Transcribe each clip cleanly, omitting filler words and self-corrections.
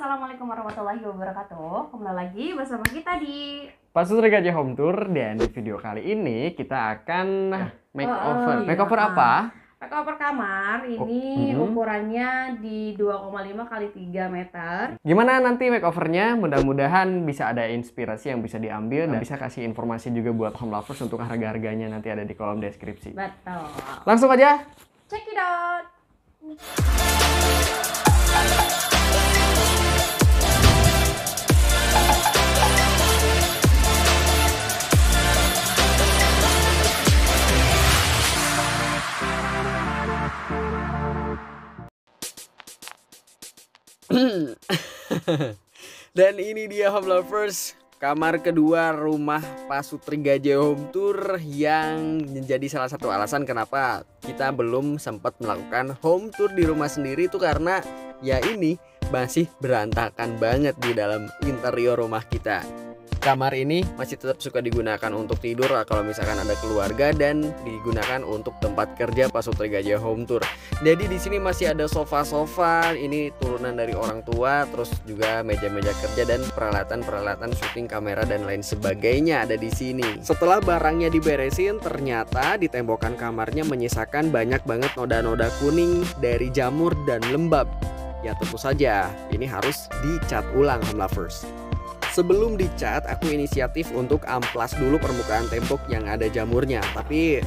Assalamualaikum warahmatullahi wabarakatuh. Kembali lagi bersama kita di Pasutri Gaje Home Tour. Dan di video kali ini kita akan makeover. Makeover apa? Makeover kamar. Ini ukurannya di 2,5 kali 3 meter. Gimana nanti makeovernya? Mudah-mudahan bisa ada inspirasi yang bisa diambil dan bisa kasih informasi juga buat home lovers untuk harga-harganya nanti ada di kolom deskripsi. Betul. Langsung aja. Check it out. Dan ini dia home lovers, kamar kedua rumah Pasutri Gaje Home Tour yang menjadi salah satu alasan kenapa kita belum sempat melakukan home tour di rumah sendiri itu karena ya ini masih berantakan banget di dalam interior rumah kita. Kamar ini masih tetap suka digunakan untuk tidur kalau misalkan ada keluarga dan digunakan untuk tempat kerja Pasutri Gaje Home Tour. Jadi di sini masih ada sofa-sofa, ini turunan dari orang tua, terus juga meja-meja kerja dan peralatan-peralatan syuting kamera dan lain sebagainya ada di sini. Setelah barangnya diberesin, ternyata di tembokan kamarnya menyisakan banyak banget noda-noda kuning dari jamur dan lembab. Ya tentu saja, ini harus dicat ulang home lovers. Sebelum dicat, aku inisiatif untuk amplas dulu permukaan tembok yang ada jamurnya. Tapi,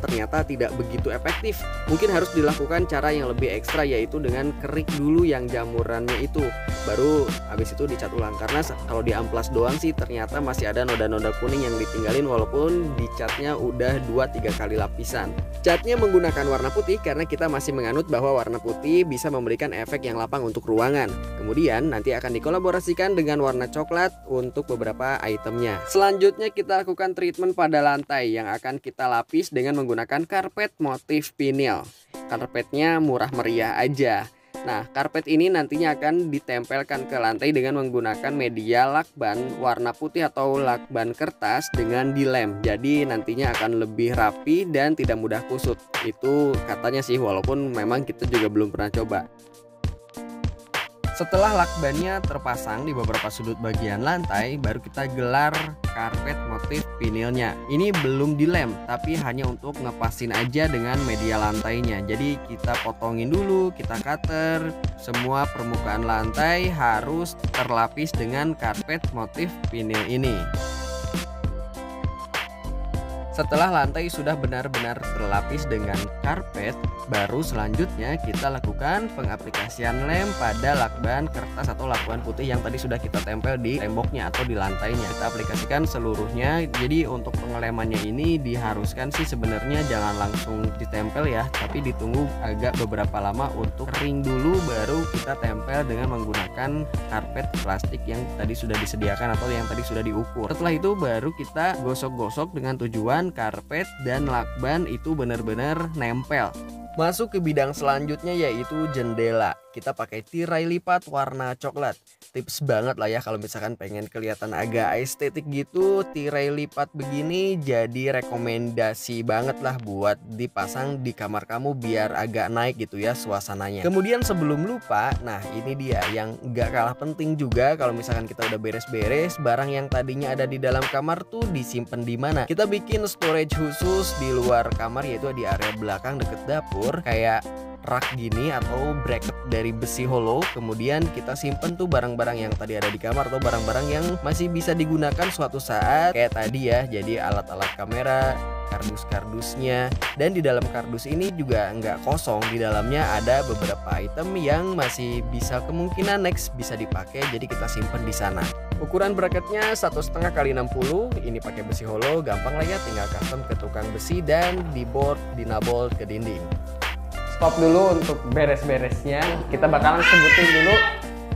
ternyata tidak begitu efektif. Mungkin harus dilakukan cara yang lebih ekstra, yaitu dengan kerik dulu yang jamurannya itu. Baru habis itu dicat ulang. Karena kalau di amplas doang sih, ternyata masih ada noda-noda kuning yang ditinggalin walaupun dicatnya udah 2-3 kali lapisan. Catnya menggunakan warna putih karena kita masih menganut bahwa warna putih bisa memberikan efek yang lapang untuk ruangan. Kemudian, nanti akan dikolaborasikan dengan warna coklat untuk beberapa itemnya. Selanjutnya kita lakukan treatment pada lantai yang akan kita lapis dengan menggunakan karpet motif vinil. Karpetnya murah meriah aja. Nah, karpet ini nantinya akan ditempelkan ke lantai dengan menggunakan media lakban warna putih atau lakban kertas dengan dilem. Jadi nantinya akan lebih rapi dan tidak mudah kusut. Itu katanya sih, walaupun memang kita juga belum pernah coba. Setelah lakbannya terpasang di beberapa sudut bagian lantai, baru kita gelar karpet motif vinilnya. Ini belum dilem, tapi hanya untuk ngepasin aja dengan media lantainya. Jadi kita potongin dulu, kita cutter. Semua permukaan lantai harus terlapis dengan karpet motif vinil ini. Setelah lantai sudah benar-benar terlapis dengan karpet, baru selanjutnya kita lakukan pengaplikasian lem pada lakban kertas atau lakban putih yang tadi sudah kita tempel di temboknya atau di lantainya. Kita aplikasikan seluruhnya. Jadi untuk pengelemannya ini diharuskan sih sebenarnya jangan langsung ditempel ya, tapi ditunggu agak beberapa lama untuk kering dulu baru kita tempel dengan menggunakan karpet plastik yang tadi sudah disediakan atau yang tadi sudah diukur. Setelah itu baru kita gosok-gosok dengan tujuan karpet dan lakban itu benar-benar nempel. Masuk ke bidang selanjutnya yaitu jendela. Kita pakai tirai lipat warna coklat. Tips banget lah ya kalau misalkan pengen kelihatan agak estetik gitu, tirai lipat begini jadi rekomendasi banget lah buat dipasang di kamar kamu biar agak naik gitu ya suasananya. Kemudian sebelum lupa, nah ini dia yang gak kalah penting juga kalau misalkan kita udah beres-beres, barang yang tadinya ada di dalam kamar tuh disimpan di mana. Kita bikin storage khusus di luar kamar yaitu di area belakang deket dapur. Kayak rak gini atau bracket dari besi hollow, kemudian kita simpen tuh barang-barang yang tadi ada di kamar atau barang-barang yang masih bisa digunakan suatu saat kayak tadi ya, jadi alat-alat kamera, kardus-kardusnya, dan di dalam kardus ini juga nggak kosong, di dalamnya ada beberapa item yang masih bisa kemungkinan next bisa dipakai, jadi kita simpen di sana. Ukuran bracketnya 1,5 kali 60, ini pakai besi hollow, gampang lah ya, tinggal custom ke tukang besi dan dibor, dinabolt ke dinding. Stop dulu untuk beres-beresnya, kita bakalan sebutin dulu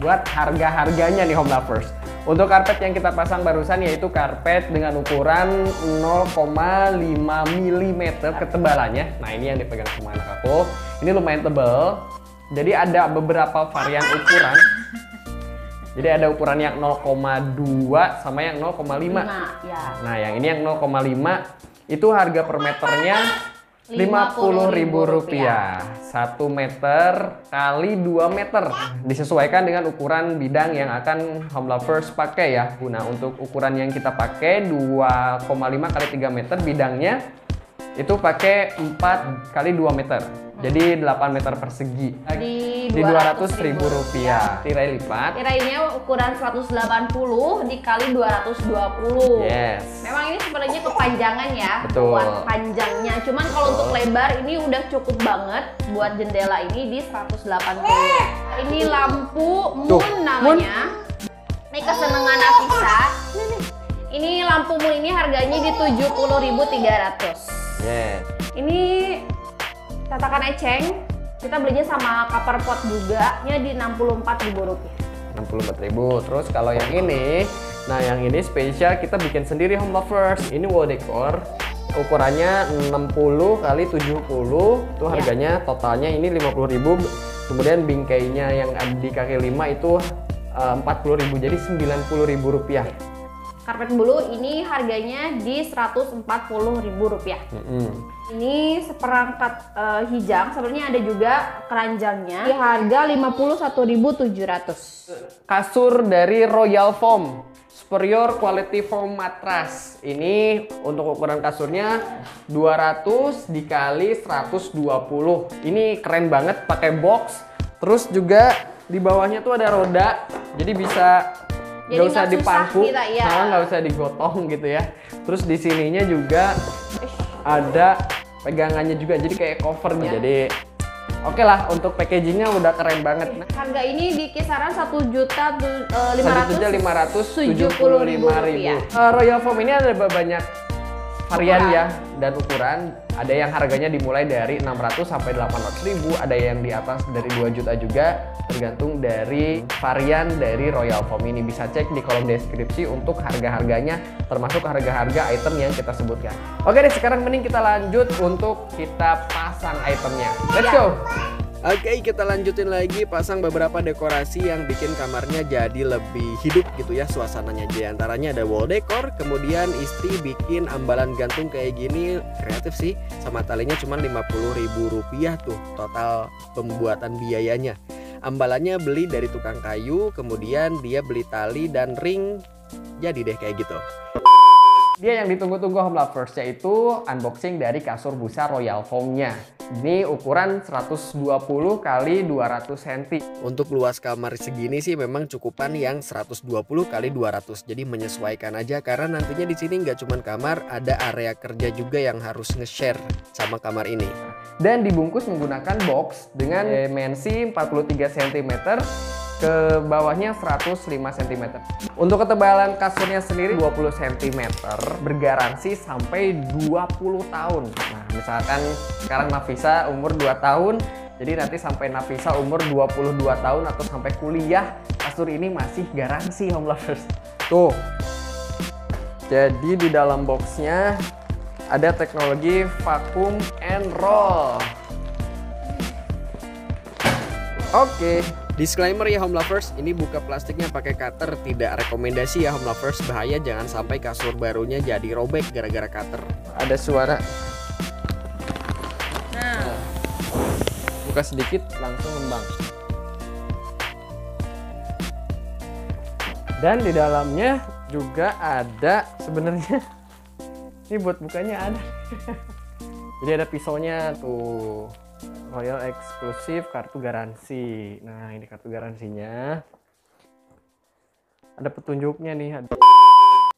buat harga-harganya nih home lovers. Untuk karpet yang kita pasang barusan yaitu karpet dengan ukuran 0,5 mm ketebalannya. Nah ini yang dipegang sama anak aku, ini lumayan tebal. Jadi ada beberapa varian ukuran. Jadi ada ukuran yang 0,2 sama yang 0,5. Nah yang ini yang 0,5 itu harga per meternya Rp50.000. 1 meter kali 2 meter. Disesuaikan dengan ukuran bidang yang akan home lovers pakai ya. Nah, untuk ukuran yang kita pakai 2,5 kali 3 meter bidangnya itu pakai 4 kali 2 meter. Jadi 8 meter persegi. Di Rp200.000. Tirai lipat. Tirainya ukuran 180 dikali 220. Yes. Memang ini sebenarnya kepanjangan ya. Betul. Buat panjangnya. Cuman kalau untuk lebar ini udah cukup banget buat jendela ini di 180. Ini lampu Moon namanya. Ini kesenangan Nafisa. Ini lampu Moon ini harganya di 70.300. Yes. Ini catakan eceng, kita belinya sama cover pot juga, nya di Rp64.000. 64.000. Terus kalau yang ini, nah yang ini spesial kita bikin sendiri home lovers. Ini wall decor, ukurannya 60 kali 70, itu harganya totalnya ini 50.000. Kemudian bingkainya yang di kaki 5 itu 40.000, jadi Rp90.000. Karpet bulu ini harganya di Rp140.000. Ini seperangkat hijang, sebenarnya ada juga keranjangnya di harga Rp51.700. Kasur dari Royal Foam, superior quality foam mattress. Ini untuk ukuran kasurnya 200 dikali 120. Ini keren banget, pakai box. Terus juga di bawahnya tuh ada roda, jadi bisa nggak usah dipangku, karena nggak usah digotong gitu ya. Terus di sininya juga ada pegangannya juga, jadi kayak covernya. Jadi oke lah, untuk packagingnya udah keren banget. Nah, harga ini di kisaran 1.575.000. Royal Foam ini ada banyak varian ya dan ukuran. Ada yang harganya dimulai dari 600 sampai 800.000, ada yang di atas dari 2 juta juga, tergantung dari varian dari Royal Foam ini. Bisa cek di kolom deskripsi untuk harga-harganya, termasuk harga-harga item yang kita sebutkan. Oke deh, sekarang mending kita lanjut untuk kita pasang itemnya. Let's go! Oke, kita lanjutin lagi pasang beberapa dekorasi yang bikin kamarnya jadi lebih hidup gitu ya suasananya. Di antaranya ada wall decor, kemudian istri bikin ambalan gantung kayak gini, kreatif sih. Sama talinya cuma Rp50.000 tuh total pembuatan biayanya. Ambalannya beli dari tukang kayu, kemudian dia beli tali dan ring, jadi deh kayak gitu. Dia yang ditunggu-tunggu home lovers, yaitu unboxing dari kasur busa Royal Foam-nya. Ini ukuran 120 kali 200 cm. Untuk luas kamar segini sih memang cukupan yang 120 kali 200. Jadi menyesuaikan aja, karena nantinya di sini nggak cuma kamar, ada area kerja juga yang harus nge-share sama kamar ini. Dan dibungkus menggunakan box dengan dimensi 43 cm, ke bawahnya 105 cm. Untuk ketebalan kasurnya sendiri 20 cm, bergaransi sampai 20 tahun. Nah, misalkan sekarang Nafisa umur 2 tahun, jadi nanti sampai Nafisa umur 22 tahun atau sampai kuliah, kasur ini masih garansi home lovers. Tuh. Jadi di dalam boxnya ada teknologi vacuum and roll. Oke. Disclaimer ya home lovers, ini buka plastiknya pakai cutter, tidak rekomendasi ya home lovers, bahaya jangan sampai kasur barunya jadi robek gara-gara cutter. Ada suara. Nah. Buka sedikit langsung ngembang. Dan di dalamnya juga ada sebenarnya. Ini buat bukanya ada. Jadi ada pisaunya tuh. Royal eksklusif kartu garansi. Nah, ini kartu garansinya. Ada petunjuknya nih.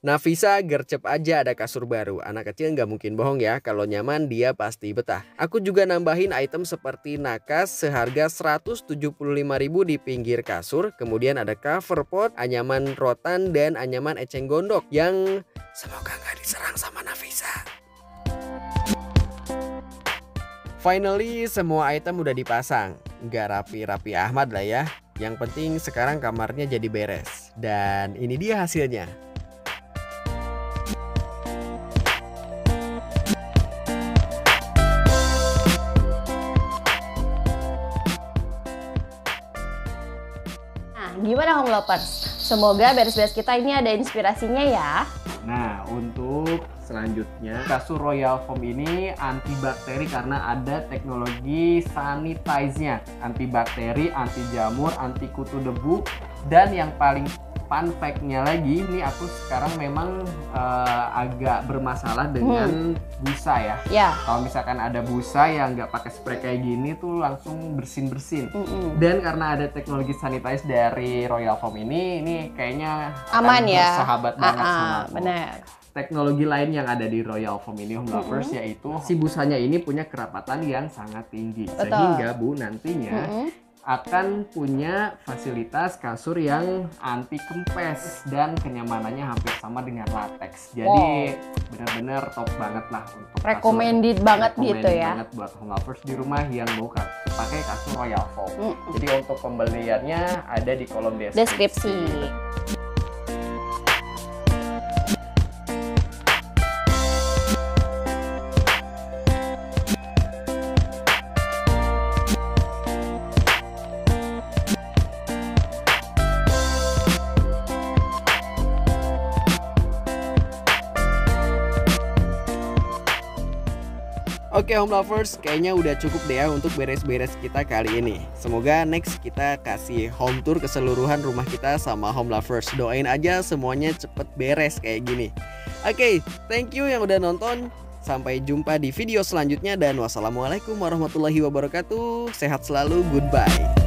Nafisa gercep aja ada kasur baru. Anak kecil nggak mungkin bohong ya. Kalau nyaman dia pasti betah. Aku juga nambahin item seperti nakas seharga Rp175.000 di pinggir kasur. Kemudian ada cover pot, anyaman rotan, dan anyaman eceng gondok. Yang semoga nggak diserang sama Nafisa. Finally, semua item udah dipasang. Nggak rapi-rapi Ahmad lah ya. Yang penting sekarang kamarnya jadi beres. Dan ini dia hasilnya. Nah, gimana home lovers? Semoga beres-beres kita ini ada inspirasinya ya. Nah, untuk selanjutnya, kasur Royal Foam ini antibakteri karena ada teknologi sanitize-nya. Antibakteri, anti jamur, anti kutu debu, dan yang paling fun fact-nya lagi, ini aku sekarang memang agak bermasalah dengan busa ya. Yeah. Kalau misalkan ada busa yang nggak pakai spray kayak gini tuh langsung bersin-bersin. Dan karena ada teknologi sanitize dari Royal Foam ini kayaknya aman ya. Sahabat banget sama aku. Bener. Teknologi lain yang ada di Royal Foam ini Home Lovers yaitu si busanya ini punya kerapatan yang sangat tinggi. Betul. Sehingga Bu nantinya akan punya fasilitas kasur yang anti kempes dan kenyamanannya hampir sama dengan latex. Jadi benar-benar top banget lah untuk recommended kasur. Banget recommended gitu ya. Banget buat home lovers di rumah yang mau pakai kasur Royal Foam. Jadi untuk pembeliannya ada di kolom deskripsi. Oke home lovers, kayaknya udah cukup deh ya untuk beres-beres kita kali ini. Semoga next kita kasih home tour keseluruhan rumah kita sama home lovers. Doain aja semuanya cepet beres kayak gini. Oke, thank you yang udah nonton. Sampai jumpa di video selanjutnya dan wassalamualaikum warahmatullahi wabarakatuh. Sehat selalu, goodbye.